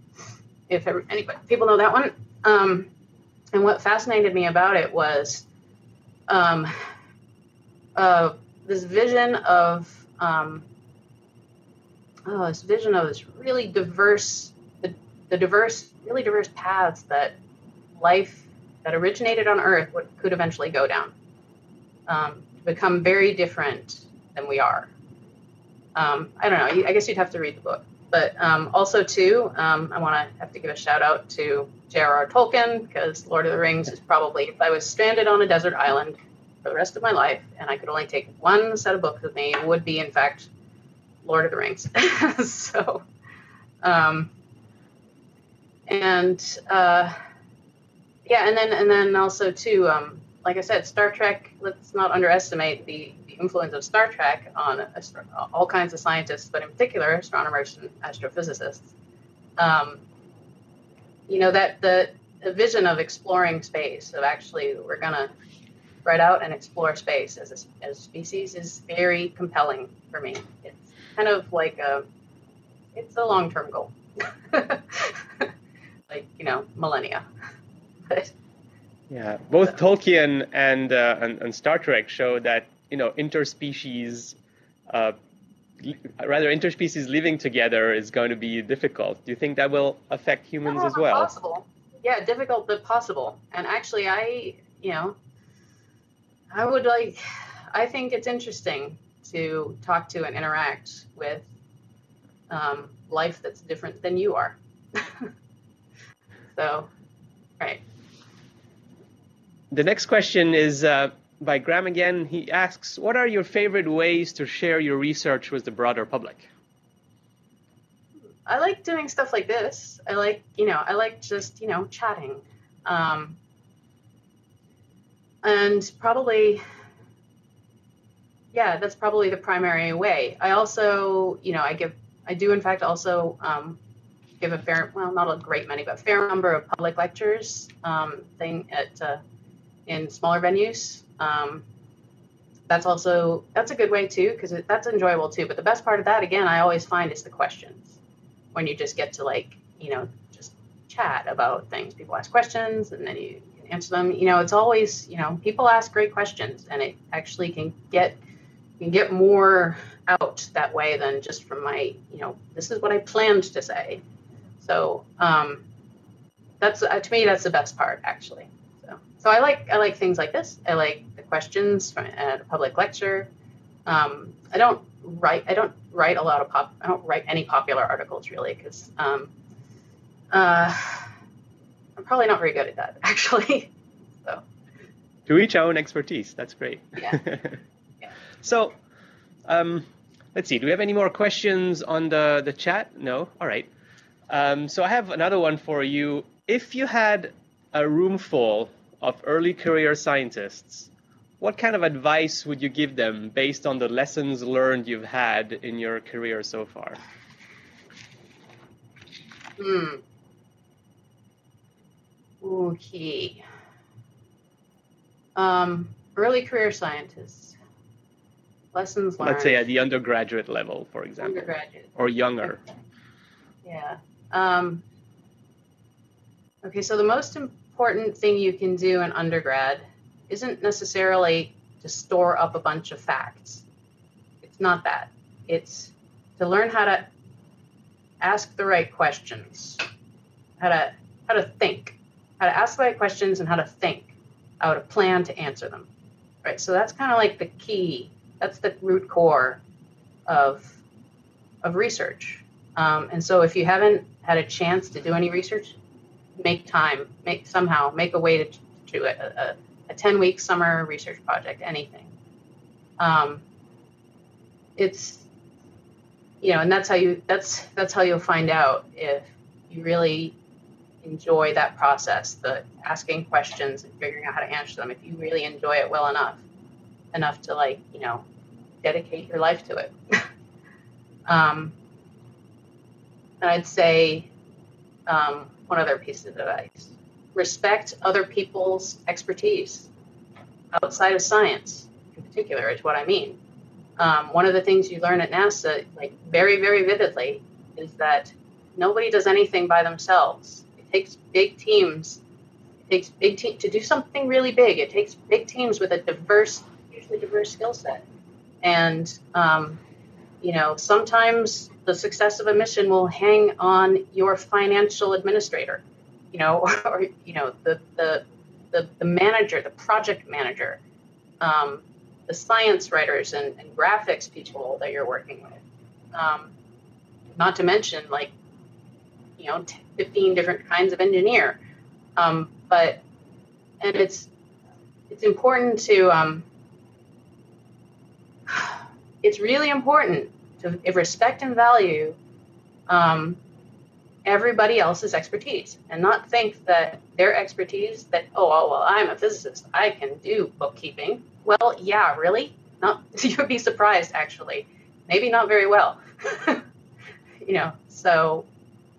if ever, anybody, people know that one. Um, and what fascinated me about it was um, uh, this vision of, um, Oh, this vision of this really diverse, the, the diverse, really diverse paths that life that originated on Earth would, could eventually go down, um, to become very different than we are. Um, I don't know. I guess you'd have to read the book, but um, also too, um, I want to have to give a shout out to J R R Tolkien, because Lord of the Rings is probably, if I was stranded on a desert island for the rest of my life and I could only take one set of books with me, it would be in fact Lord of the Rings. So, um, and, uh, yeah, and then, and then also too, um, like I said, Star Trek, let's not underestimate the, the influence of Star Trek on astro- all kinds of scientists, but in particular astronomers and astrophysicists. Um, you know, that the, the vision of exploring space, of actually we're going to spread out and explore space as a, as a species, is very compelling for me. It's kind of like a, it's a long-term goal, like, you know, millennia. But, yeah, both so. Tolkien and, uh, and and Star Trek show that, you know, interspecies, uh, rather interspecies living together is going to be difficult. Do you think that will affect humans as well? Possible, yeah, difficult but possible. And actually, I, you know, I would like, I think it's interesting to talk to and interact with um, life that's different than you are. So, right. The next question is uh, by Graham again. He asks, what are your favorite ways to share your research with the broader public? I like doing stuff like this. I like, you know, I like just, you know, chatting. Um, and probably, yeah, that's probably the primary way. I also, you know, I give, I do in fact also um, give a fair, well, not a great many, but fair number of public lectures um, thing at, uh, in smaller venues. Um, that's also, that's a good way too, because that's enjoyable too. But the best part of that, again, I always find is the questions. When you just get to, like, you know, just chat about things. People ask questions and then you can answer them. You know, it's always, you know, people ask great questions, and it actually can get, you can get more out that way than just from my, you know, this is what I planned to say. So um, that's, uh, to me, that's the best part, actually. So, so I like, I like things like this. I like the questions from, at a public lecture. Um, I don't write, I don't write a lot of pop, I don't write any popular articles really, because um, uh, I'm probably not very good at that, actually. So. To each our own expertise, that's great. Yeah. Yeah. So um, let's see, do we have any more questions on the, the chat? No? All right. Um, so I have another one for you. If you had a room full of early career scientists, what kind of advice would you give them based on the lessons learned you've had in your career so far? Hmm. Okay. Um, early career scientists. Lessons learned. Let's say at the undergraduate level, for example. Undergraduate. Or younger. Okay. Yeah. Um, okay, so the most important thing you can do in undergrad isn't necessarily to store up a bunch of facts. It's not that. It's to learn how to ask the right questions, how to how to think, how to ask the right questions and how to think, how to plan to answer them. Right. So that's kind of like the key. That's the root core of of research. Um, and so if you haven't had a chance to do any research, make time. Make somehow make a way to do it. A, a, a ten-week summer research project, anything. Um, it's, you know, and that's how you, that's, that's how you'll find out if you really enjoy that process, the asking questions and figuring out how to answer them, if you really enjoy it well enough, enough to, like, you know, dedicate your life to it. um, and I'd say um, one other piece of advice. Respect other people's expertise outside of science, in particular, is what I mean. Um, one of the things you learn at NASA, like very, very vividly, is that nobody does anything by themselves. It takes big teams. It takes big te- to do something really big. It takes big teams with a diverse, usually diverse skill set. And um, you know, sometimes the success of a mission will hang on your financial administrator. You know, or, you know, the, the, the, the manager, the project manager, um, the science writers and, and graphics people that you're working with. Um, not to mention, like, you know, fifteen different kinds of engineer. Um, but, and it's, it's important to, um, it's really important to respect and value, um, everybody else's expertise, and not think that their expertise that, oh, well, I'm a physicist, I can do bookkeeping. Well, yeah, really? Not, you'd be surprised, actually. Maybe not very well. You know, so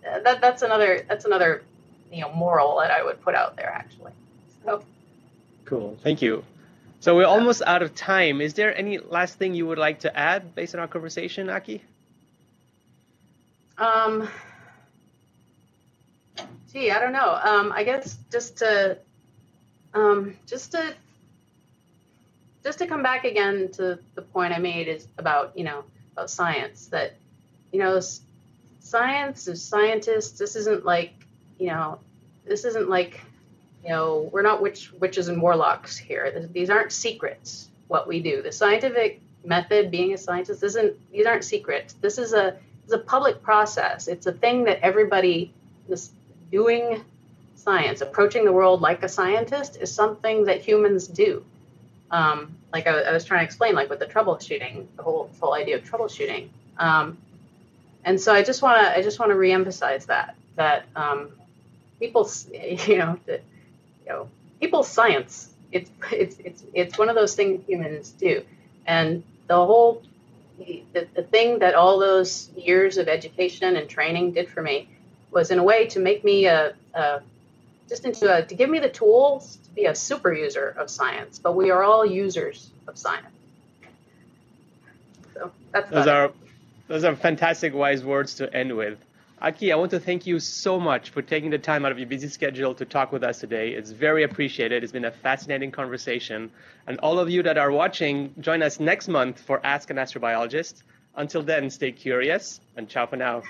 that that's another, that's another, you know, moral that I would put out there, actually. So. Cool. Thank you. So we're almost out of time. Is there any last thing you would like to add based on our conversation, Aki? Um... Gee, I don't know. Um, I guess just to, um, just to, just to come back again to the point I made is about, you know, about science, that, you know, science is scientists. This isn't like, you know, this isn't like, you know, we're not witch, witches and warlocks here. This, these aren't secrets, what we do. The scientific method, being a scientist, isn't, these aren't secrets. This is a, it's a public process. It's a thing that everybody, this, doing science. Approaching the world like a scientist is something that humans do. Um, like I, I was trying to explain, like with the troubleshooting, the whole whole idea of troubleshooting. Um, and so I just want to I just want to reemphasize that that um, people, you know, that, you know, people's science. It's it's it's it's one of those things humans do, and the whole the, the thing that all those years of education and training did for me was in a way to make me a, a just into a, to give me the tools to be a super user of science. But we are all users of science. So that's those are it. Those are fantastic wise words to end with. Aki, I want to thank you so much for taking the time out of your busy schedule to talk with us today. It's very appreciated. It's been a fascinating conversation. And all of you that are watching, join us next month for Ask an Astrobiologist. Until then, stay curious and ciao for now.